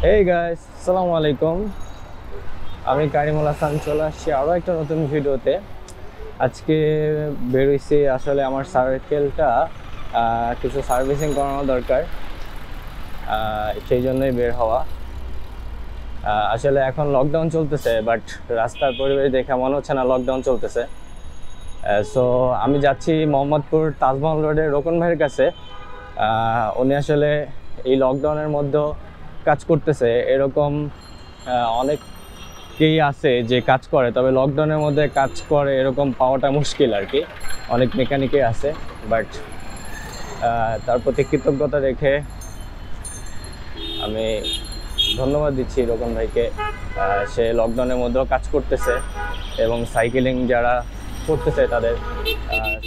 Hey guys, Assalamualaikum. I'm Karimola Sanchola. Share একটা নতুন ভিডিওতে আজকে বের হইছি আসলে আমার সাইকেলটা কিছু সার্ভিসিং করানো দরকার সেই জন্যই বের হওয়া আসলে এখন লকডাউন চলতেছে বাট রাস্তার পরিবেশ দেখে মনে হচ্ছে না লকডাউন চলতেছে সো আমি যাচ্ছি মোহাম্মদপুর তাজমহল রোডে রোকন ভাইয়ের কাছে উনি আসলে এই লকডাউনের মধ্যে কাজ করতেছে এরকম অনেকেই আছে যে কাজ করে তবে লকডাউনের মধ্যে কাজ করে এরকম পাওয়াটা মুশকিল আর কি অনেক মেকানিকই আছে বাট তার প্রতি কৃতজ্ঞতা রেখে আমি ধন্যবাদ দিচ্ছি রোকন ভাইকে সে লকডাউনের মধ্যেও কাজ করতেছে এবং সাইকেলিং যারা করতেছে তাদের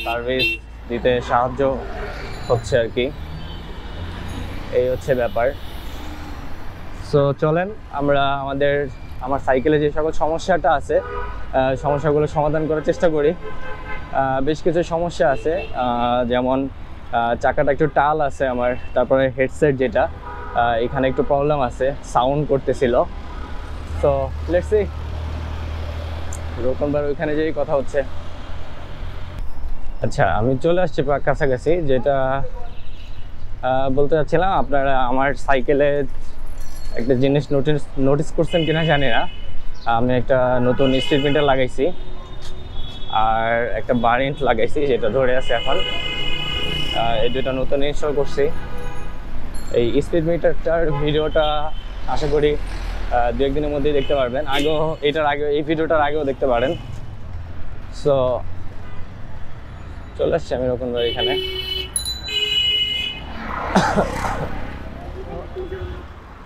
সার্ভিস দিতে সাহায্য হচ্ছে আর কি এই হচ্ছে ব্যাপার সো চলেন আমরা আমার সাইকেলে যে সকল সমস্যাটা আছে সমস্যাগুলো সমাধান করার চেষ্টা করি বেশ কিছু সমস্যা আছে যেমন চাকাটা একটু টাল আছে আমার তারপরে হেডসেট যেটা এখানে একটু প্রবলেম আছে সাউন্ড করতেছিল সো লেটস সি রোকনবার ওইখানে যেই কথা হচ্ছে আচ্ছা আমি চলে আসছি কাছাকাছি যেটা বলতে চাচ্ছিলাম আপনারা আমার সাইকেলে একটা জিনিস নোটিস করছেন কিনা জানি না আমি একটা নতুন স্ট্রিট প্রিন্টার লাগাইছি আর একটা বারেন্ট লাগাইছি যেটা ধরে আছে এখন এই দুটো নতুন ইনস্টল করছি এই স্পিড মিটারটার ভিডিওটা আশা করি দু একদিনের মধ্যেই দেখতে পারবেন এই ভিডিওটার আগেও দেখতে পারেন সো চলে আসছি আমি রকম এখানে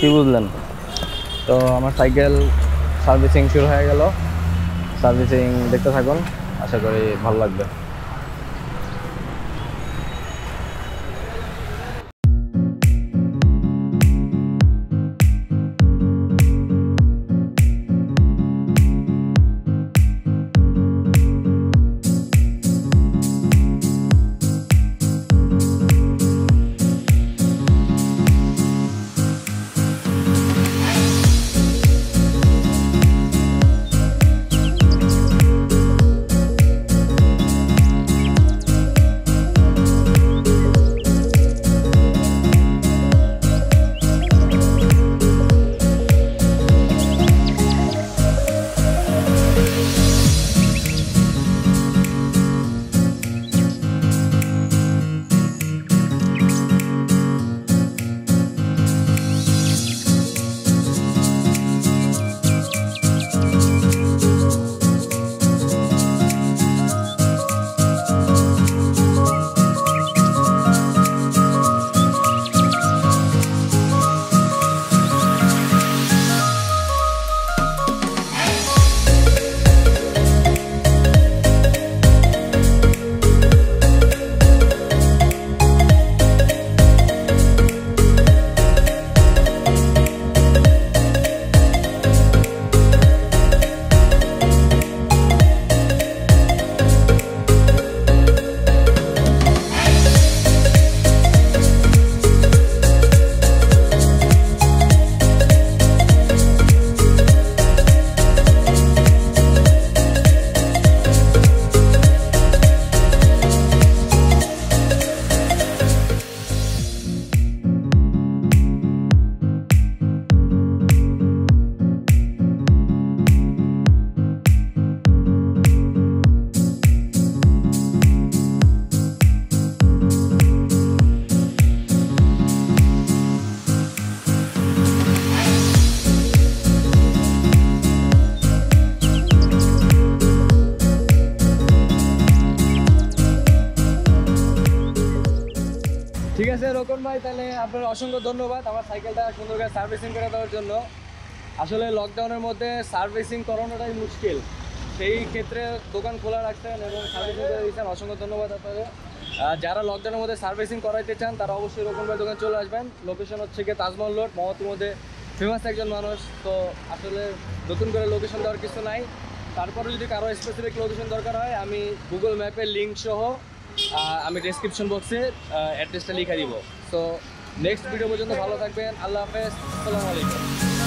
কি বুঝলেন তো আমার সাইকেল সার্ভিসিং শুরু হয়ে গেল সার্ভিসিং দেখতে থাকুন আশা করি ভালো লাগবে ঠিক আছে রোকন ভাই, তাহলে আপনার অসংখ্য ধন্যবাদ আমার সাইকেলটা সুন্দর করে সার্ভিসিং করে দেওয়ার জন্য। আসলে লকডাউনের মধ্যে সার্ভিসিং করানোটাই মুশকিল, সেই ক্ষেত্রে দোকান খোলা রাখছেন এবং সার্ভিসিং করে দিয়েছেন, অসংখ্য ধন্যবাদ আপনাদের। যারা লকডাউনের মধ্যে সার্ভিসিং করাইতে চান তারা অবশ্যই রোকন ভাই দোকানে চলে আসবেন। লোকেশন হচ্ছে গিয়ে তাজমহল রোড, মোহাম্মদপুর মধ্যে ফেমাস একজন মানুষ, তো আসলে নতুন করে লোকেশন দেওয়ার কিছু নাই। তারপরে যদি কারো স্পেসিফিক লোকেশন দরকার হয় আমি গুগল ম্যাপের লিঙ্ক সহ আমি ডেসক্রিপশন বক্সে অ্যাড্রেসটা লিখে দিব। সো নেক্সট ভিডিও পর্যন্ত ভালো থাকবেন, আল্লাহ হাফেজ, আসসালামু আলাইকুম।